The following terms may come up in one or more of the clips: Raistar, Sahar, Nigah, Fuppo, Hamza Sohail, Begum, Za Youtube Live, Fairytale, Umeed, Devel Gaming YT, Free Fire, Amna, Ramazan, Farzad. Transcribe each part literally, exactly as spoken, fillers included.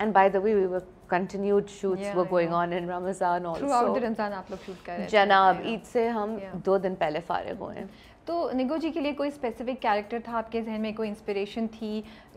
And by the way, we were continued shoots yeah, were going yeah. on in Ramazan also. Throughout the Ramazan आप लोग shoot कर रहे थे। जनाब, ईद से हम yeah. दो दिन पहले फारिग हुए हैं। तो निगो जी के लिए कोई स्पेसिफिक कैरेक्टर था आपके जहन में, कोई इंस्पिरेशन थी,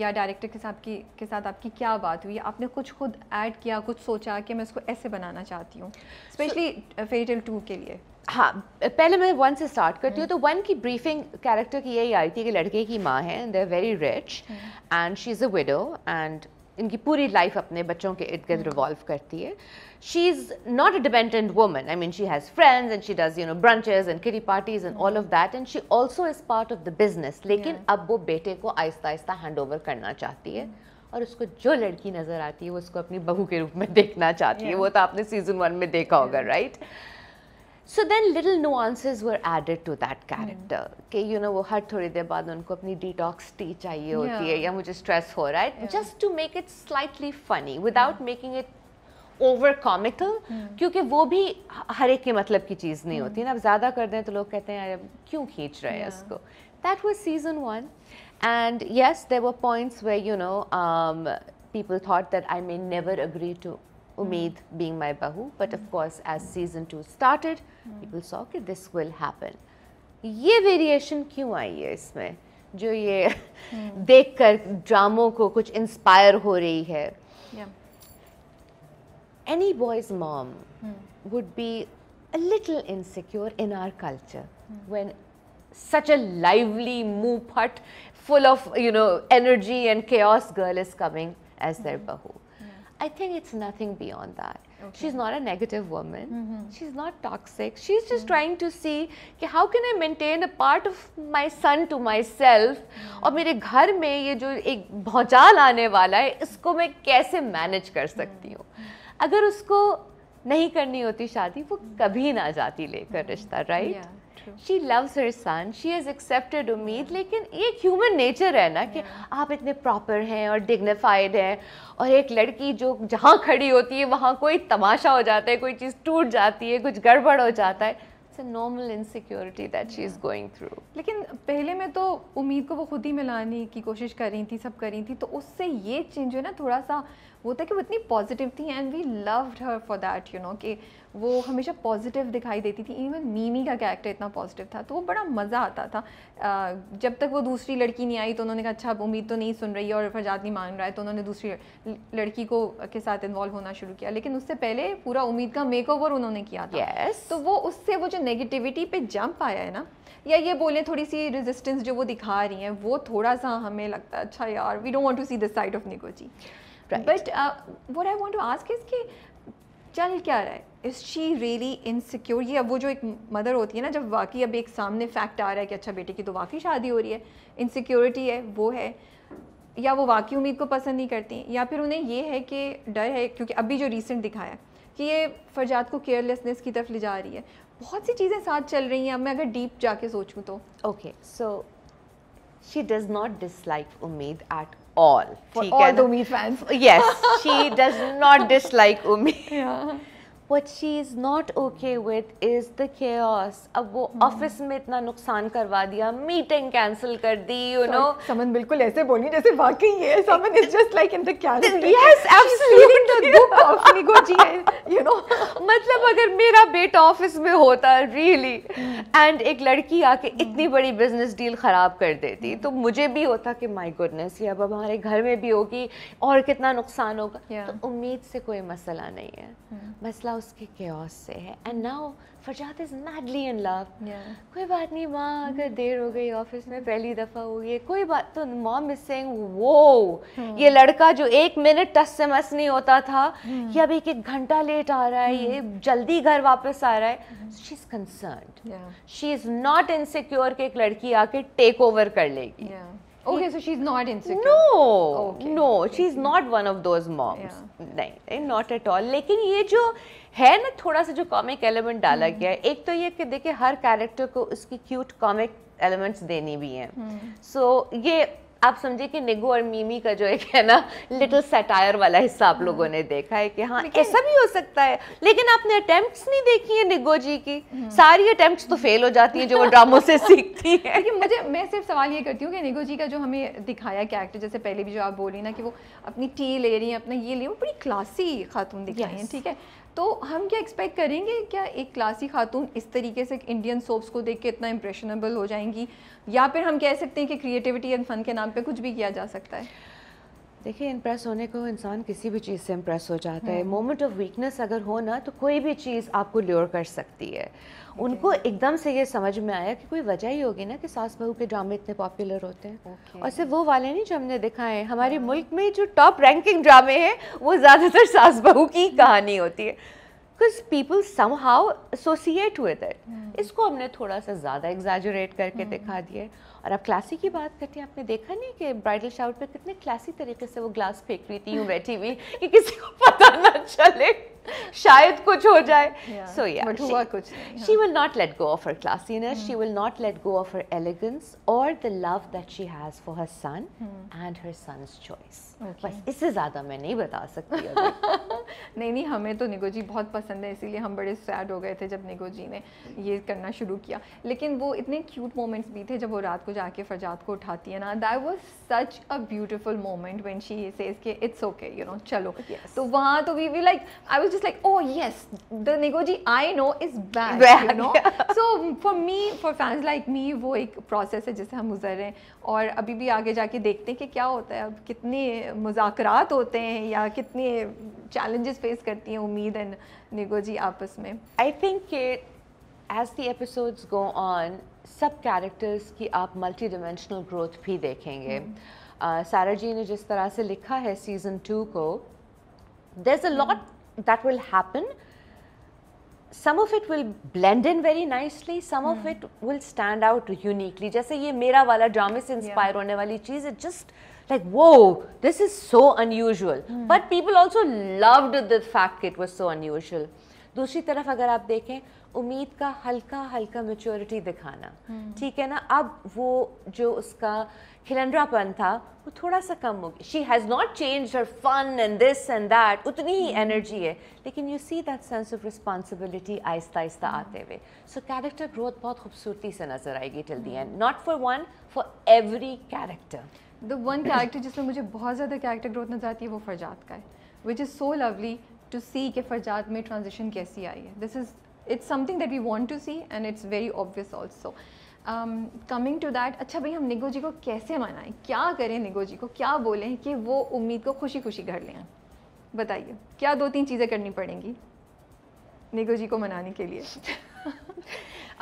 या डायरेक्टर के साथ की के साथ आपकी क्या बात हुई? आपने कुछ खुद ऐड किया, कुछ सोचा कि मैं इसको ऐसे बनाना चाहती हूँ, स्पेशली फेरीटेल टू के लिए? हाँ, पहले मैं वन से स्टार्ट करती हूँ। तो वन की ब्रीफिंग कैरेक्टर की यही आई थी कि लड़के की माँ है, they are very rich and she is a widow, and इनकी पूरी लाइफ अपने बच्चों के इर्द गिर्द रिवॉल्व करती है। She is not a dependent woman, I mean she has friends and she does you know brunches and kitty parties and all of that, and she also is part of the business. लेकिन अब वो बेटे को Aahista Aahista hand over करना चाहती है, और उसको जो लड़की नज़र आती है वो उसको अपनी बहू के रूप में देखना चाहती है। वो तो आपने सीजन वन में देखा होगा, right? So then little nuances were added to that character कि you know वो हर थोड़ी देर बाद उनको अपनी detox tea चाहिए होती है, या मुझे stress हो रहा है, just to make it slightly funny without making it over comical, क्योंकि वो भी हर एक के मतलब की चीज़ नहीं होती ना। अब ज़्यादा कर दें तो लोग कहते हैं यार क्यों खींच रहे हैं इसको। That was season one, and yes there were points where you know um, people thought that I may never agree to Umeed being my bahu, but of course as season two started people saw कि this will happen. ये variation क्यों आई है इसमें, जो ये देख कर ड्रामों को कुछ इंस्पायर हो रही है? Any boy's mom would be a little insecure in our culture when such a lively, muh-phat, full of you know energy and chaos girl is coming as their bahu. I think it's nothing beyond that. Okay. She's not a negative woman. Mm-hmm. She's not toxic. She's just mm-hmm. trying to see कि how can I maintain a part of my son to myself, और मेरे घर में ये जो एक भौचाल आने वाला है इसको मैं कैसे मैनेज कर सकती हूँ। mm-hmm. अगर उसको नहीं करनी होती शादी, वो कभी ना जाती लेकर रिश्ता, right? She loves her son. She has accepted Umeed, लेकिन ये human nature है ना कि आप इतने proper हैं और dignified हैं, और एक लड़की जो जहाँ खड़ी होती है वहाँ कोई तमाशा हो जाता है, कोई चीज़ टूट जाती है, कुछ गड़बड़ हो जाता है। It's a normal insecurity that she is going through. लेकिन पहले में तो उम्मीद को वो खुद ही मिलाने की कोशिश कर रही थी, सब कर रही थी, तो उससे ये चेंज है ना, थोड़ा सा वो था कि वो इतनी पॉजिटिव थी, and we loved her for that, you know, कि वो हमेशा पॉजिटिव दिखाई देती थी। इवन मीमी का कैरेक्टर इतना पॉजिटिव था, तो वो बड़ा मज़ा आता था। uh, जब तक वो दूसरी लड़की नहीं आई तो उन्होंने कहा अच्छा अब उम्मीद तो नहीं सुन रही है और फरजाद नहीं मान रहा है, तो उन्होंने दूसरी लड़की को के साथ इन्वॉल्व होना शुरू किया। लेकिन उससे पहले पूरा उम्मीद का मेकओवर उन्होंने किया था। yes. तो वो उससे वो जो नेगेटिविटी पे जंप आया है ना, या ये बोले थोड़ी सी रेजिस्टेंस जो वो दिखा रही हैं, वो थोड़ा सा हमें लगता है अच्छा यार we don't want to see this side of Nigo ji. But what I want to ask is कि चल क्या रहा है, इज शी रियली इनसिक्योर? ये अब वो जो एक मदर होती है ना, जब वाकई अब एक सामने फैक्ट आ रहा है कि अच्छा बेटे की तो वाकई शादी हो रही है, इनसिक्योरिटी है वो है, या वो वाकई उम्मीद को पसंद नहीं करती, या फिर उन्हें ये है कि डर है क्योंकि अभी जो रिसेंट दिखाया कि ये फरजाद को केयरलेसनेस की तरफ ले जा रही है, बहुत सी चीज़ें साथ चल रही हैं। अब मैं अगर डीप जाके सोचूं तो okay, so she does not dislike Umeed at all, ठीक है? All the Umeed fans, yes, she does not dislike Umeed. What she is not okay with is the chaos. अब वो ऑफिस में इतना नुकसान करवा दिया, मीटिंग कैंसिल कर दी, यू नो। समन बिल्कुल ऐसे बोली जैसे वाकई ये समन is just like in the character. Yes absolutely, the book of Nigo ji, you know. मतलब अगर मेरा बेटा ऑफिस में होता रियली एंड एक लड़की आके इतनी बड़ी बिजनेस डील ख़राब कर देती, तो मुझे भी होता कि माय गुडनेस ये अब हमारे घर में भी होगी और कितना नुकसान होगा। yeah. तो उम्मीद से कोई मसला नहीं है, hmm. मसला उसके केओस से है। And now Farzad is madly in love. कोई बात नहीं माँ, अगर देर हो गई ऑफिस में, पहली दफ़ा हुई है, कोई बात। तो मॉम इज सेइंग वो ये लड़का जो एक मिनट टस से मस नहीं होता था, ये अब एक एक घंटा लेट आ रहा है, ये जल्दी घर वापस आ रहा है। She is concerned, she is not insecure कि एक लड़की आके टेक ओवर कर लेगी। Okay, so she's not insecure. No, okay. no, she's not one of those moms. नहीं, yeah. not at all. लेकिन ये जो है ना, थोड़ा सा जो कॉमिक एलिमेंट डाला गया है, एक तो ये कि देखिए हर कैरेक्टर को उसकी क्यूट कॉमिक एलिमेंट्स देनी भी हैं, सो so, ये आप समझे कि निगो और मीमी का जो एक है ना लिटिल सटायर वाला हिस्सा आप लोगों ने देखा है कि हाँ ऐसा भी हो सकता है, लेकिन आपने अटेम्प्ट्स नहीं देखी है निगो जी की, सारी अटेम्प्ट्स तो फेल हो जाती हैं जो वो ड्रामों से सीखती है। लेकिन मुझे मैं सिर्फ सवाल ये करती हूँ कि निगो जी का जो हमें दिखाया कैरेक्टर, जैसे पहले भी जो आप बोली ना कि वो अपनी टी ले रही है, अपना ये ले रही है, वो बड़ी क्लासी खातून दिखाई है, ठीक है, तो हम क्या एक्सपेक्ट करेंगे क्या एक क्लासी खातून इस तरीके से इंडियन सोप्स को देख के इतना इम्प्रेशनेबल हो जाएंगी, या फिर हम कह सकते हैं कि क्रिएटिविटी एंड फन के नाम पे कुछ भी किया जा सकता है? देखिए, इम्प्रेस होने को इंसान किसी भी चीज़ से इम्प्रेस हो जाता है, मोमेंट ऑफ वीकनेस अगर हो ना तो कोई भी चीज़ आपको ल्योर कर सकती है। Okay. उनको एकदम से ये समझ में आया कि कोई वजह ही होगी ना कि सास बहू के ड्रामे इतने पॉपुलर होते हैं। Okay. और सिर्फ वो वाले नहीं जो हमने दिखाए हैं, हमारे yeah. मुल्क में जो टॉप रैंकिंग ड्रामे हैं वो ज़्यादातर सास बहू की कहानी होती है, because people somehow associate with it. इसको हमने थोड़ा सा ज़्यादा एग्जैजरेट करके hmm. दिखा दिए। और आप क्लासी की बात करती हैं, आपने देखा नहीं कि ब्राइडल शावर पे कितने क्लासी तरीके से वो ग्लास फेंक रही थी यूँ बैठी हुई कि किसी को पता ना चले, शायद कुछ हो जाए। सो या बट हुआ कुछ नहीं। She will not let go of her classiness, she will not let go of her elegance और the love that she has for her son and her son's choice. बस इससे ज़्यादा मैं नहीं बता सकती अभी। नहीं नहीं, हमें तो निगो जी बहुत पसंद है, इसीलिए हम बड़े सैड हो गए थे जब निगो जी ने ये करना शुरू किया। लेकिन वो इतने क्यूट मोमेंट्स भी थे जब वो रात को जाके फरजाद को उठाती है ना, that was such a beautiful moment when she says कि इट्स ओके, यू नो, चलो। yes. तो वहाँ तो we we like I was just like oh yes, the Nigo ji I know is bad, you know. So for me, for fans like me, वो एक process है जिससे हम गुजर रहे हैं और अभी भी आगे जाके देखते हैं कि क्या होता है, अब कितने मुज़ाकरात होते हैं या कितने चैलेंजेस फेस करती हैं उम्मीद एंड निगो जी आपस में। I think as the episodes go on सब कैरेक्टर्स की आप मल्टी डिमेंशनल ग्रोथ भी देखेंगे। uh, सारा जी ने जिस तरह से लिखा है सीज़न टू को, there is a lot that will happen, some of it will blend in very nicely, some of it will stand out uniquely. जैसे ये मेरा वाला ड्रामे से इंस्पायर yeah. होने वाली चीज़, it just like whoa, this is so unusual, hmm. but people also loved the fact it was so unusual. दूसरी तरफ अगर आप देखें उम्मीद का हल्का हल्का maturity दिखाना, ठीक hmm. है ना, अब वो जो उसका खिलंड्रापन था वो थोड़ा सा कम हो गया। She has not changed her fun and this and that, उतनी ही एनर्जी है, लेकिन you see that sense of responsibility आहिस्ता आहिस्ता आते हुए। सो कैरेक्टर ग्रोथ बहुत खूबसूरती से नजर आएगी till the end, not for one, for every character. The one character जिसमें मुझे बहुत ज़्यादा कैरेक्टर ग्रोथ नजर आती है वो फरजाद का है, which is so lovely to see कि फरजाद में ट्रांजिशन कैसी आई है। This is it's something that we want to see and it's very obvious also. Coming to that, अच्छा भाई, हम निगो जी को कैसे मनाएं, क्या करें निगो जी को, क्या बोलें कि वो उम्मीद को खुशी खुशी घर ले आएं? बताइए, क्या दो तीन चीज़ें करनी पड़ेंगी निगो जी को मनाने के लिए?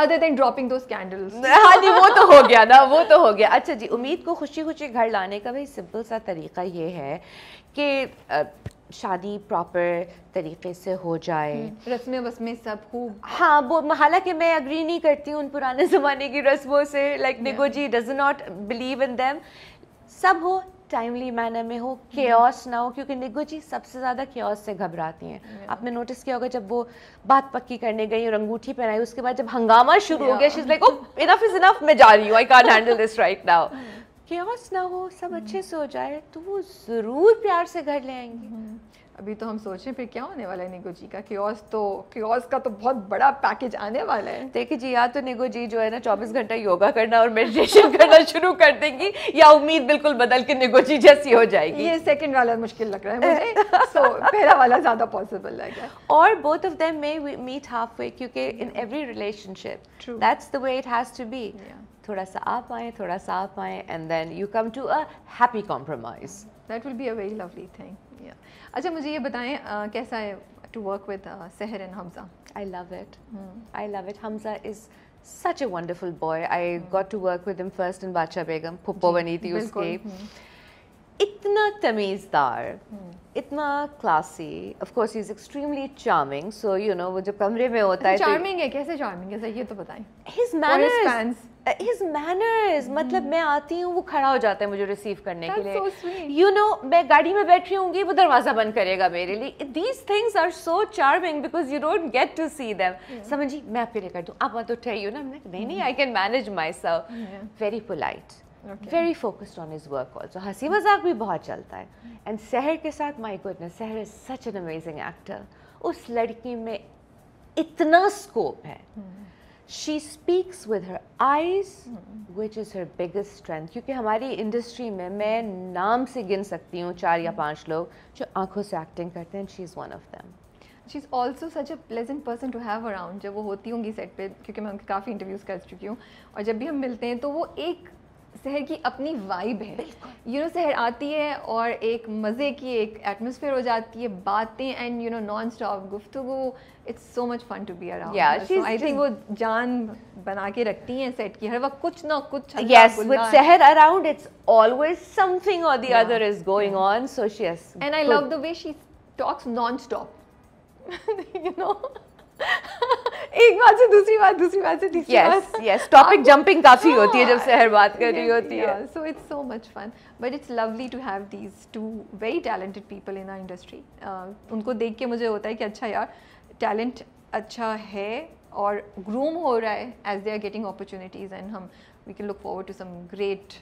Other than dropping those candles. हाँ जी, वो तो हो गया ना, वो तो हो गया। अच्छा जी, उम्मीद को खुशी खुशी घर लाने का भाई सिंपल सा तरीका ये है कि शादी प्रॉपर तरीके से हो जाए, रस्में वस्में सब खूब। हाँ, वो हालांकि मैं अग्री नहीं करती हूँ उन पुराने ज़माने की रस्मों से, like Nigo ji does not believe in them. सब हो, टाइमली मैनर में हो, केओस ना हो, क्योंकि निगो जी सबसे ज़्यादा केओस से घबराती हैं। आपने नोटिस किया होगा जब वो बात पक्की करने गई और अंगूठी पहनाई, उसके बाद जब हंगामा शुरू हो गया, she is like oh enough is enough, मैं जा रही हूँ, I can't handle this right now. Chaos ना हो, सब अच्छे से हो जाए तो वो ज़रूर प्यार से घर ले आएंगी। अभी तो हम सोच रहे फिर क्या होने वाला है निगो जी का, क्योस तो क्योस का तो बहुत बड़ा पैकेज आने वाला है। देखिए जी, या तो निगो जी जो है ना चौबीस घंटा योगा करना और मेडिटेशन करना शुरू कर देंगी, या उम्मीद बिल्कुल बदल के निगो जी जैसी हो जाएगी। ये सेकंड वाला मुश्किल लग रहा है मुझे, सो पहला वाला ज़्यादा पॉसिबल लग रहा है। और both of them may meet half way, क्योंकि in every relationship that's the way it has to be. थोड़ा सा आप आएँ, थोड़ा सा आप आएँ, and then you come to a happy compromise. That will be a very lovely thing. Yeah. अच्छा मुझे ये बताएं, uh, कैसा है to work with Sehar and Hamza? I love it, I love it. Hamza is such a wonderful boy. I got to work with him first in Badshah Begum, फुप्पो बनी थी उसकी। इतना तमीज़दार, इतना classy, of course he is extremely charming, so you know वो जब कमरे में होता है। चार्मिंग है, कैसे चार्मिंग है सर, ये तो बताएं। हिज मैनर्स, हिज मैनर्स, मतलब मैं आती हूँ वो खड़ा हो जाता है मुझे रिसीव करने के लिए, यू नो, मैं गाड़ी में बैठी होंगी वो दरवाज़ा बंद करेगा मेरे लिए। These things are so charming because you don't get to see them. समझी, मैं आपके लिए कर दूँ, आप मत उठाइए ना। नहीं नहीं, I can manage myself. Very polite, very focused on his work also, हंसी मजाक भी बहुत चलता है. एंड सहर के साथ my goodness, Sehar is such an amazing actor. उस लड़की में इतना स्कोप है. She speaks with her eyes which is her biggest strength, क्योंकि हमारी इंडस्ट्री में मैं नाम से गिन सकती हूँ चार या पांच लोग जो आंखों से एक्टिंग करते हैं, and she is one of them. She is also such a pleasant person to have around. जब वो होती होंगी सेट पे, क्योंकि मैं उनके काफ़ी इंटरव्यूज़ कर चुकी हूँ, और जब भी हम मिलते हैं तो वो एक सहर की अपनी वाइब है. यू नो सहर आती है और एक मज़े की एक एटमॉस्फेयर हो जाती है, बातें and you know non stop गुफ्तगू. It's so much fun to be around. I think वो जान बना के रखती हैं सेट की, हर वक्त कुछ ना कुछ. यस, विद सहर अराउंड इट्स ऑलवेज समथिंग और the other is going on. So she has, and I love the way she talks non stop, you know एक बात से दूसरी बात, दूसरी बात से तीसरी बात. यस, टॉपिक जंपिंग काफी होती है जब सहर बात कर रही होती है. So it's so much fun, but it's lovely to have these two very talented people in our industry. उनको देख के मुझे होता है कि अच्छा यार, टैलेंट अच्छा है और ग्रूम हो रहा है as they are getting opportunities, and हम we can look forward to some great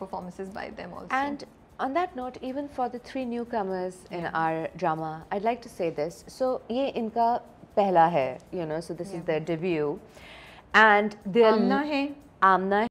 performances by them also. And On that note, even for the three newcomers in yeah. our drama, I'd like to say this. So, ये इनका पहला है, you know. So this yeah. is their debut, and their आमना है, आमना